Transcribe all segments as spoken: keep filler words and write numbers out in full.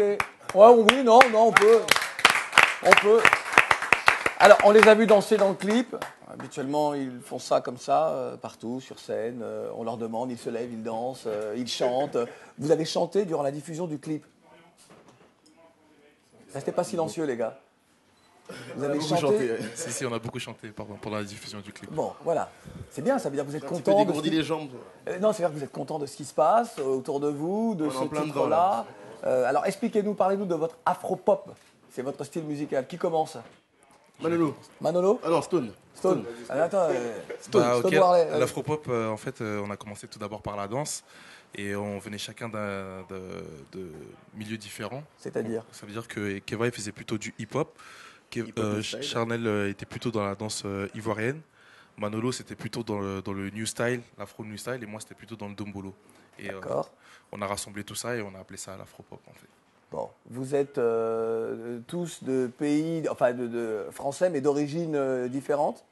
arrêtez. Ouais, oui, non, non, on peut. On peut. Alors, on les a vus danser dans le clip. Habituellement, ils font ça comme ça, euh, partout, sur scène. Euh, on leur demande, ils se lèvent, ils dansent, euh, ils chantent. Vous avez chanté durant la diffusion du clip. Restez pas silencieux, les gars. Vous avez chanté. chanté. Si, si, on a beaucoup chanté pendant la diffusion du clip. Bon, voilà. C'est bien, ça veut dire que vous êtes content. Un petit peu dégourdi les jambes. Euh, non, c'est-à-dire que vous êtes content de ce qui se passe autour de vous, de ce titre-là. Euh, alors, expliquez-nous, parlez-nous de votre afro-pop. C'est votre style musical. Qui commence? Manolo. Manolo. Alors, Stone. Stone. Alors, attends, euh, Stone. Bah, Stone okay. euh, l'afro-pop, euh, en fait, euh, on a commencé tout d'abord par la danse. Et on venait chacun d'un, de, de milieux différents. C'est-à-dire? Ça veut dire que Keva, il faisait plutôt du hip-hop. Euh, Charnel euh, était plutôt dans la danse euh, ivoirienne. Manolo, c'était plutôt dans le, dans le new style, l'afro new style. Et moi, c'était plutôt dans le dombolo. Et euh, on a rassemblé tout ça et on a appelé ça l'afro-pop, en fait. Bon, vous êtes euh, tous de pays, enfin de, de français, mais d'origine euh, différente.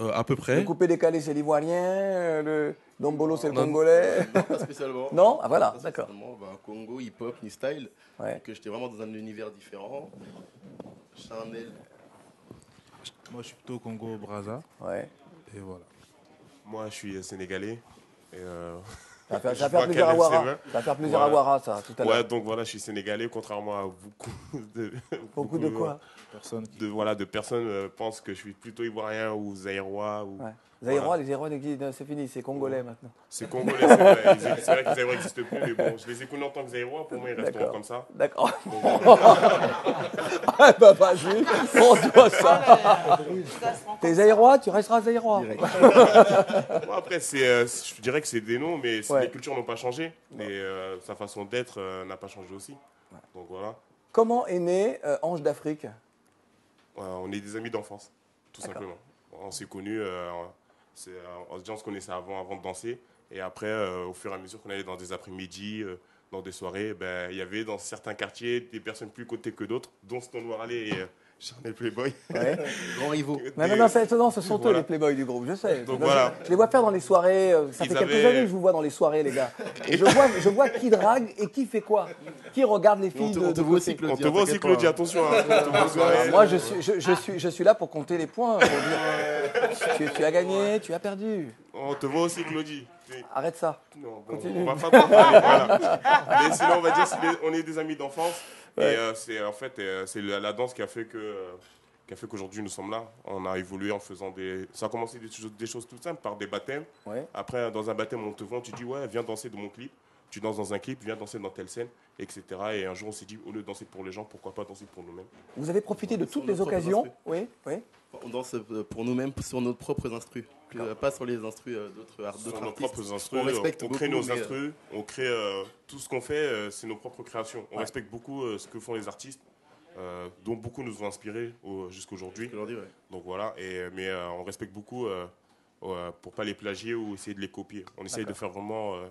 Euh, à peu près. Le coupé-décalé, c'est l'ivoirien. Euh, le dombolo, c'est le non, congolais. Non, pas spécialement. Non, ah voilà, d'accord. Ben, Congo, hip-hop, new style. Ouais. Donc, j'étais vraiment dans un univers différent. Charnel. Moi, je suis plutôt Congo-Braza. Ouais. Et voilà. Moi, je suis sénégalais. Et euh... Ça va faire, faire plaisir à Warra. Ça va faire plaisir voilà. à Warra, ça, tout à l'heure. Ouais, donc voilà, je suis sénégalais, contrairement à beaucoup de... Beaucoup, beaucoup de quoi personnes qui... de, voilà, de personnes euh, pensent que je suis plutôt ivoirien ou zaïrois. Ou... Ouais. Zaïrois, voilà. Les zaïrois, c'est fini, c'est congolais ouais. maintenant. C'est congolais, c'est vrai. C'est vrai que les zaïrois n'existent plus, mais bon, je les écoute en tant que zaïrois, pour moi, ils resteront comme ça. D'accord. Ah bah vas-y, on doit ça. T'es zaïrois, tu resteras zaïrois. Bon, après, euh, je dirais que c'est des noms, mais ouais. les cultures n'ont pas changé. Ouais. Et euh, sa façon d'être euh, n'a pas changé aussi. Ouais. Donc voilà. Comment est né euh, Anges d'Afrik? euh, On est des amis d'enfance, tout simplement. On s'est connus... Euh, on se connaissait avant, avant de danser. Et après, euh, au fur et à mesure qu'on allait dans des après-midi, euh, dans des soirées, ben, y avait dans certains quartiers des personnes plus cotées que d'autres, dont Stone Warley et euh, Charnel Playboy. Ouais. Grand Ivo. Non, non, non, non, ce sont voilà. eux les Playboys du groupe, je sais. Donc, donc, voilà. je, je les vois faire dans les soirées. Euh, ça Ils fait quelques avaient... années que je vous vois dans les soirées, les gars. Et je, vois, je vois qui drague et qui fait quoi. Qui regarde les filles. On te voit aussi, Claudia. On te voit aussi, Claudia, attention. Moi, je suis là pour compter les points. Pour dire... Tu, tu as gagné, ouais. tu as perdu. On te voit aussi, Claudie. Arrête ça. Non, bon, continue. On va pas voilà. Mais sinon, on va dire qu'on est, est des amis d'enfance. Ouais. Et euh, c'est en fait, euh, c'est la, la danse qui a fait que, euh, qui a fait qu'aujourd'hui nous sommes là. On a évolué en faisant des. Ça a commencé des, des choses toutes simples par des baptêmes. Ouais. Après, dans un baptême, on te voit, tu dis ouais, viens danser dans mon clip. Tu danses dans un clip, viens danser dans telle scène, et cetera. Et un jour, on s'est dit, au lieu de danser pour les gens, pourquoi pas danser pour nous-mêmes. Vous avez profité de toutes les occasions. Oui, oui. On danse pour nous-mêmes, sur nos propres instrus, pas sur les instrus d'autres artistes. Sur nos propres instrus, on, respecte on crée beaucoup, nos instrus, euh... on crée euh, tout ce qu'on fait, euh, c'est nos propres créations. On ouais. respecte beaucoup euh, ce que font les artistes, euh, dont beaucoup nous ont inspirés au, jusqu'à aujourd'hui. Ouais. Donc voilà, et, mais euh, on respecte beaucoup euh, euh, pour ne pas les plagier ou essayer de les copier. On essaye de faire vraiment... Euh,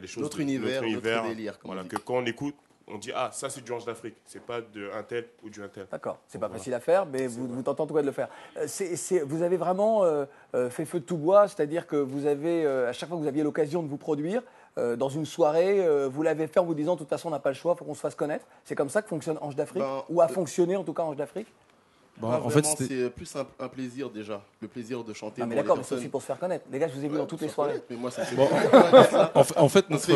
les choses notre de, univers, notre univers, notre délire. Voilà, on que quand on écoute, on dit ah ça c'est du Anges d'Afrik, c'est pas de un tel ou du un tel. D'accord, c'est pas voilà. facile à faire, mais vous, vous tentez en tout cas de le faire. Euh, c'est, c'est, vous avez vraiment euh, euh, fait feu de tout bois, c'est-à-dire que vous avez euh, à chaque fois que vous aviez l'occasion de vous produire euh, dans une soirée, euh, vous l'avez fait en vous disant de toute façon on n'a pas le choix, faut qu'on se fasse connaître. C'est comme ça que fonctionne Anges d'Afrik ben, ou a euh, fonctionné en tout cas Anges d'Afrik. Bon, en fait, c'est plus un, un plaisir déjà, le plaisir de chanter. Ah mais d'accord, mais c'est aussi pour se faire connaître. Les gars, je vous ai vu ouais, dans toutes les soirées. Mais moi, ça me fait bon. en, fait, en fait, notre,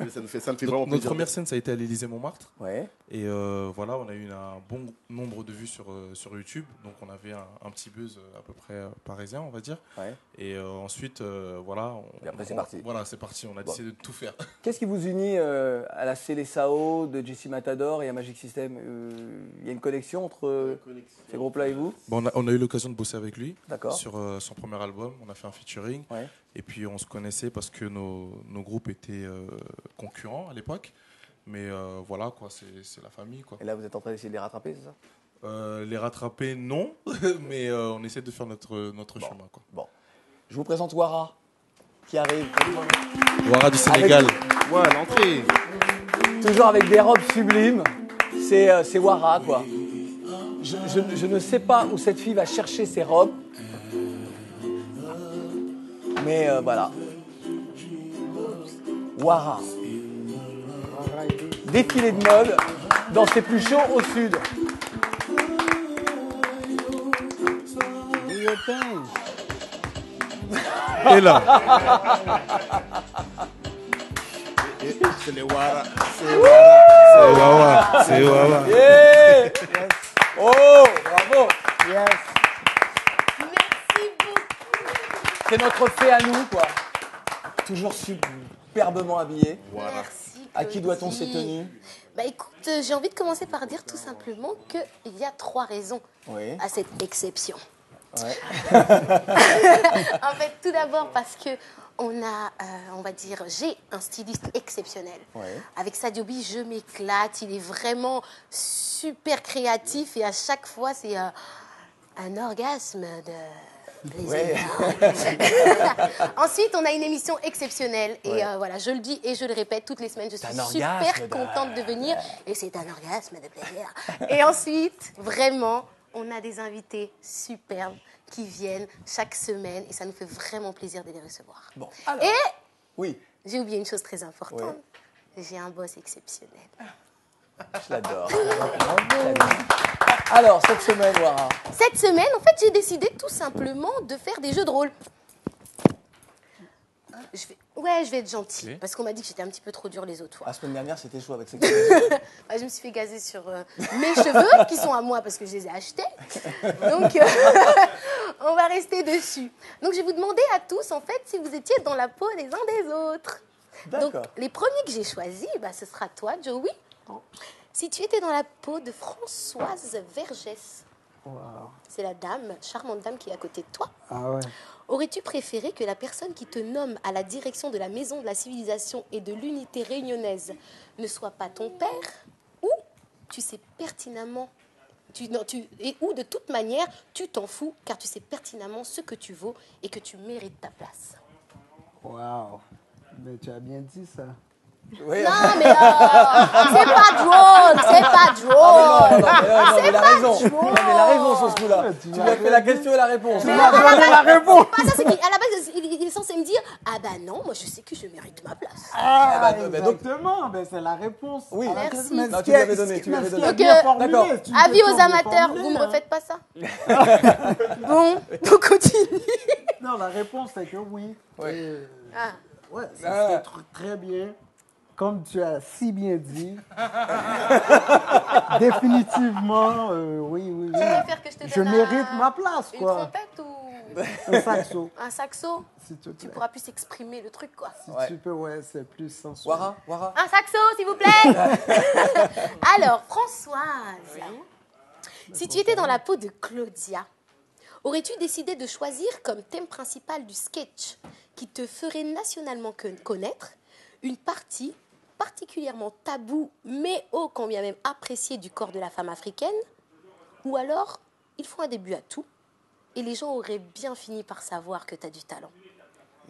mais ça me fait, ça me fait notre, notre première scène, ça a été à l'Élysée Montmartre. Ouais. Et euh, voilà, on a eu un bon nombre de vues sur sur YouTube, donc on avait un, un petit buzz à peu près euh, parisien, on va dire. Ouais. Et euh, ensuite, euh, voilà. On, Et après, c'est parti. Voilà, c'est parti. On a bon. décidé de tout faire. Qu'est-ce qui vous unit euh, à la Célessao de Jesse Matador et à Magic System? Il euh, y a une connexion entre euh, ces groupes là et vous? Bon, on, a, on a eu l'occasion de bosser avec lui sur euh, son premier album. On a fait un featuring. Ouais. Et puis on se connaissait parce que nos, nos groupes étaient euh, concurrents à l'époque. Mais euh, voilà, quoi, c'est la famille. Quoi. Et là, vous êtes en train d'essayer de les rattraper, c'est ça? euh, Les rattraper, non. Mais euh, on essaie de faire notre, notre bon. chemin. Quoi. Bon. Je vous présente Warra qui arrive. Warra du Sénégal. Avec... Ouais, l'entrée. Toujours avec des robes sublimes. C'est euh, Warra, quoi. Je, je, je ne sais pas où cette fille va chercher ses robes. Mais euh, voilà. Warra. défilé de mode dans ses plus chauds au sud. Et là. C'est les Warra. C'est les Warra. C'est les Warra. Yeah. Yes. Oh, bravo. Yes. Merci beaucoup. C'est notre fait à nous, quoi. Toujours superbement habillé. Voilà. À qui doit-on ces tenues? Bah écoute, euh, j'ai envie de commencer par dire tout simplement qu'il y a trois raisons oui. à cette exception. Ouais. En fait, tout d'abord parce que on a, euh, on va dire, j'ai un styliste exceptionnel. Ouais. Avec Sadio Bi, je m'éclate. Il est vraiment super créatif et à chaque fois, c'est euh, un orgasme de. Ouais. Ensuite, on a une émission exceptionnelle et ouais. euh, voilà, je le dis et je le répète toutes les semaines, je suis super contente de venir et c'est un orgasme de plaisir. Et ensuite, vraiment, on a des invités superbes qui viennent chaque semaine et ça nous fait vraiment plaisir de les recevoir. Bon, alors, et oui, j'ai oublié une chose très importante, oui. j'ai un boss exceptionnel. Je l'adore. Alors, cette semaine, Warra. Cette semaine, en fait, j'ai décidé tout simplement de faire des jeux de rôle. Je vais... Ouais, je vais être gentille, oui. parce qu'on m'a dit que j'étais un petit peu trop dure les autres fois. La semaine dernière, c'était chaud avec ces bah, je me suis fait gazer sur euh, mes cheveux, qui sont à moi parce que je les ai achetés. Donc, euh, on va rester dessus. Donc, je vais vous demander à tous, en fait, si vous étiez dans la peau des uns des autres. Donc, les premiers que j'ai choisis, bah, ce sera toi, Jowee. Si tu étais dans la peau de Françoise Vergès, wow. c'est la dame, charmante dame qui est à côté de toi, ah ouais. aurais-tu préféré que la personne qui te nomme à la direction de la Maison de la Civilisation et de l'Unité réunionnaise ne soit pas ton père, ou tu sais pertinemment, tu, non, tu, et ou de toute manière, tu t'en fous car tu sais pertinemment ce que tu vaux et que tu mérites ta place? Waouh, mais tu as bien dit ça. Oui. Non, mais euh, c'est pas drôle, c'est pas drôle. Ah, c'est pas raison. drôle. Non, mais la réponse sur ce coup-là. Tu m'as fait la question et la réponse. Mais tu m'as donné la réponse. Pas ça, c'est qu'à la base, il est censé me dire « Ah bah non, moi je sais que je mérite ma place. » Ah, ah bah, exactement, donc... c'est la réponse. Oui, ah, merci. Non, tu m'avais donné, tu m'avais donné. Donc, euh, avis aux amateurs, vous ne me refaites pas ça. Bon, on continue. Non, la réponse c'est que oui. Ouais, c'est très bien. Comme tu as si bien dit, définitivement, euh, oui, oui, oui. Tu préfères que je te donne je mérite un, ma place, quoi. Une trompette ou... Un saxo. Un saxo si tu, tu pourras plus exprimer le truc, quoi. Si ouais. tu peux, ouais, c'est plus sensuel. Warra, Warra. Un saxo, s'il vous plaît. Alors, Françoise, oui. si tu étais dans la peau de Claudia, aurais-tu décidé de choisir comme thème principal du sketch qui te ferait nationalement connaître une partie particulièrement taboue, mais ô combien même appréciée du corps de la femme africaine, ou alors ils font un début à tout et les gens auraient bien fini par savoir que tu as du talent?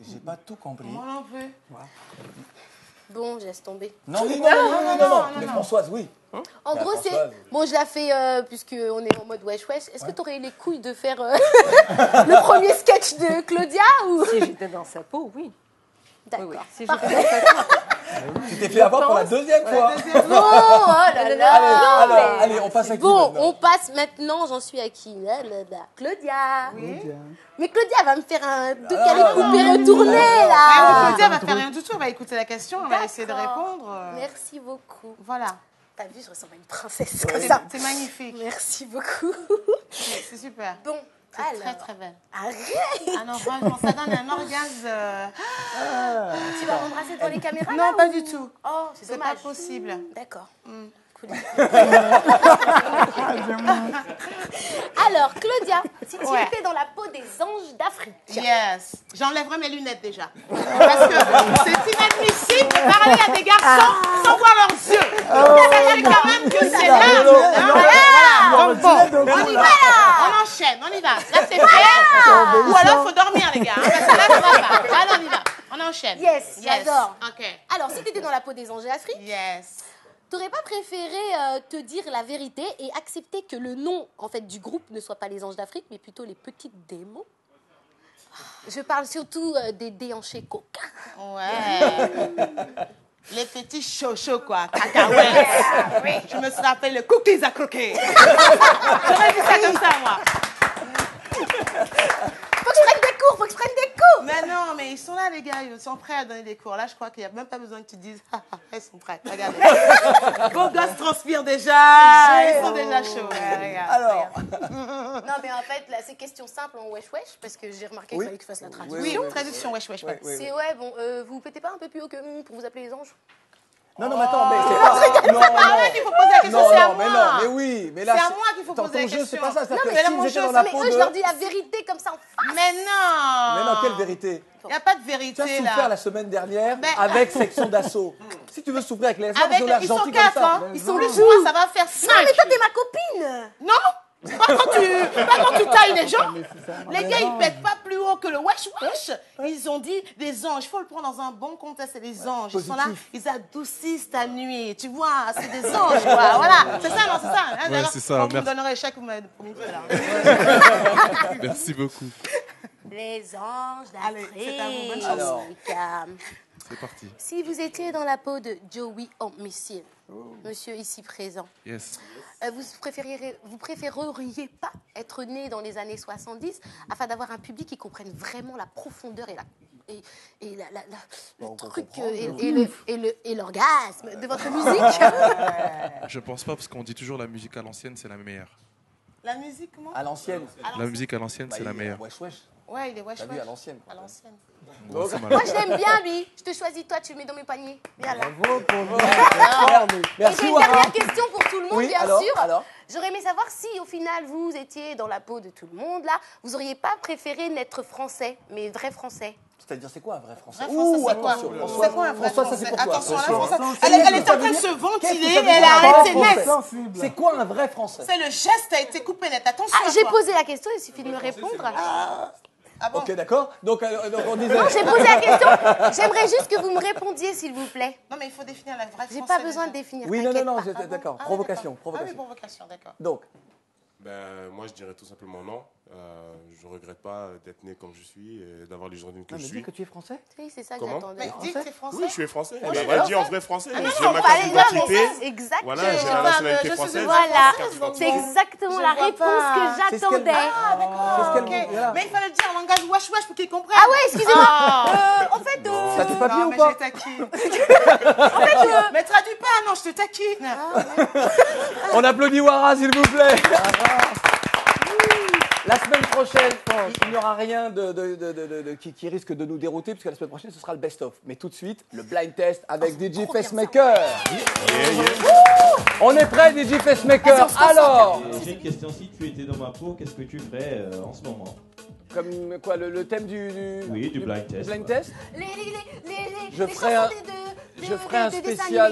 J'ai pas tout compris. Moi non plus. Bon, je laisse tomber. Non, non, non, non, non, mais Françoise, oui. En gros, c'est... Bon, je la fais puisqu'on est en mode wesh wesh. Est-ce que tu aurais eu les couilles de faire le premier sketch de Claudia ou... Si j'étais dans sa peau, oui. D'accord. Oui, oui. Si tu t'es fait avoir pour la deuxième fois. Non, oh là là. Allez, alors, allez on passe à qui? Bon, on passe maintenant, j'en suis à qui? Là, là, là. Claudia. Oui. Mais Claudia va me faire un truc à récupérer retourner là. Claudia va faire rien du tout, on va écouter la question, on va essayer de répondre. Merci beaucoup. Voilà. T'as vu, je ressemble à une princesse comme ça. C'est magnifique. Merci beaucoup. C'est super. Bon. C'est très très belle. Arrête! Ah non, franchement, ça donne un orgasme. Euh... Ah, tu vas m'embrasser devant les caméras? Non, là, pas ou... du tout. Oh, c'est pas possible. D'accord. Mmh. Cool. Alors, Claudia, si tu ouais. étais dans la peau des Anges d'Afrique. Yes. J'enlèverai mes lunettes déjà. Parce que c'est inadmissible de parler à des garçons ah. sans voir leurs yeux. Oh, c'est quand même que c'est là. On y va là. On enchaîne, on y va. Là, c'est ah ou alors, il faut dormir, les gars. Hein, parce que là, ça va pas. Là, on y va. On enchaîne. Yes, yes. J'adore. Okay. Alors, si tu étais dans la peau des Anges d'Afrique, yes. tu n'aurais pas préféré euh, te dire la vérité et accepter que le nom en fait, du groupe ne soit pas les Anges d'Afrique, mais plutôt les petites démons? Je parle surtout euh, des déhanchés coquins. Ouais. Les petits chochos, quoi, cacahuètes. Oui. Je me suis rappelé le cookies à croquer. J'aurais vu ça comme ça, moi. Faut que je prenne des cours, faut que je prenne des cours. Mais non, mais ils sont là, les gars, ils sont prêts à donner des cours. Là, je crois qu'il n'y a même pas besoin que tu dises, ah, ah, ils sont prêts, regardez. Vos gosses transpirent déjà, ils sont déjà chauds. Ouais, regarde, alors. Regarde. Non, mais en fait, là, c'est question simple en wesh wesh, parce que j'ai remarqué oui. qu'il fallait que je fasse la traduction. Oui, oui, oui, oui. Traduction wesh wesh. Oui, oui, oui. C'est ouais, bon, euh, vous pétez pas un peu plus haut que hum, pour vous appeler les anges? Non, non, mais attends, mais c'est pas... Non, non, il faut poser la question, c'est à moi. Non, mais non, mais oui, mais là... C'est à moi qu'il faut poser la question. C'est pas ça, ça peut être si vous étiez dans la peau de... Mais eux, je leur dis la vérité comme ça en face. Mais non. Mais non, quelle vérité? Il n'y a pas de vérité, là. Tu as souffert la semaine dernière avec section d'assaut. Si tu veux souffrir avec les anges de l'argent, comme ça. Ils sont quatre, ils sont moi, ça va faire cinq. Non, mais toi, t'es ma copine. Non, pas quand, tu, pas quand tu tailles les gens. Les gars, ils ne pètent pas plus haut que le wesh wesh. Ils ont dit des anges. Il faut le prendre dans un bon contexte. C'est des anges. Ils sont là, ils adoucissent ta nuit. Tu vois, c'est des anges. Quoi. Voilà. C'est ça, non, c'est ça. Hein, ouais, c'est ça. Quand vous me donnerez chaque, vous m'avez promis. Merci beaucoup. Les anges d'Afrique. C'est parti. Si vous étiez dans la peau de Jowee Omicil, oh. monsieur ici présent, yes. euh, vous, préféreriez, vous préféreriez pas être né dans les années soixante-dix afin d'avoir un public qui comprenne vraiment la profondeur et la et, et la, la, la, le bon, truc et, et l'orgasme et et de votre musique? Je pense pas parce qu'on dit toujours la musique à l'ancienne c'est la meilleure. La musique comment? À l'ancienne. La musique à l'ancienne bah, c'est la meilleure. Wesh wesh. Ouais, il est wesh wesh. À l'ancienne. À l'ancienne. Moi, je l'aime bien, lui. Je te choisis, toi, tu le mets dans mes paniers. Viens là. Bravo pour moi. Merci. Et j'ai une dernière question pour tout le monde, oui, bien alors, sûr. Alors j'aurais aimé savoir si, au final, vous étiez dans la peau de tout le monde, là, vous auriez pas préféré n'être français, mais vrai français. C'est-à-dire, c'est quoi un vrai français? Ouh, attention. C'est quoi un vrai français? Attention, elle est en train de se ventiler, elle arrête ses nets. C'est quoi un vrai français? C'est le geste a été coupé net. Attention. J'ai posé la question, il suffit de me répondre. Ah bon? Ok, d'accord. Donc, euh, donc on disait... Non, j'ai posé la question. J'aimerais juste que vous me répondiez, s'il vous plaît. Non, mais il faut définir la vraie. J'ai pas besoin de définir. Oui, non, non, non, ah, d'accord. Ah, provocation, provocation. Ah oui, provocation, d'accord. Donc, ben, moi, je dirais tout simplement non. Euh, je regrette pas d'être né comme je suis et d'avoir les journées que non, je suis. Mais dis que tu es français. Oui, c'est ça que j'attendais. Mais dis que tu es français. Oui, je suis français. On va dire en vrai français. Ah, non, j'ai ma carte d'identité. Exactement. Voilà, j'ai la nationalité française. Voilà, c'est exactement la réponse que j'attendais. Ah, d'accord. Mais il fallait le dire en langage wesh wesh pour qu'ils comprennent. Ah ouais, excusez-moi. En fait, ça t'est pas bien ou pas? Je taquine. En fait, mais traduis pas, non, je te taquine. On applaudit Warra, s'il vous plaît. La semaine prochaine, il n'y aura rien de, de, de, de, de, de, qui, qui risque de nous dérouter, puisque la semaine prochaine, ce sera le best-of. Mais tout de suite, le blind test avec oh, D J FaceMaker. Yeah, yeah. On est prêt, D J FaceMaker. Alors, j'ai une question, si tu étais dans ma peau, qu'est-ce que tu ferais euh, en ce moment? Comme quoi, le, le thème du, du, oui, du blind, du, test, blind test. Les, les, les, les, je les ferais un, de, de, je ferais de, un spécial.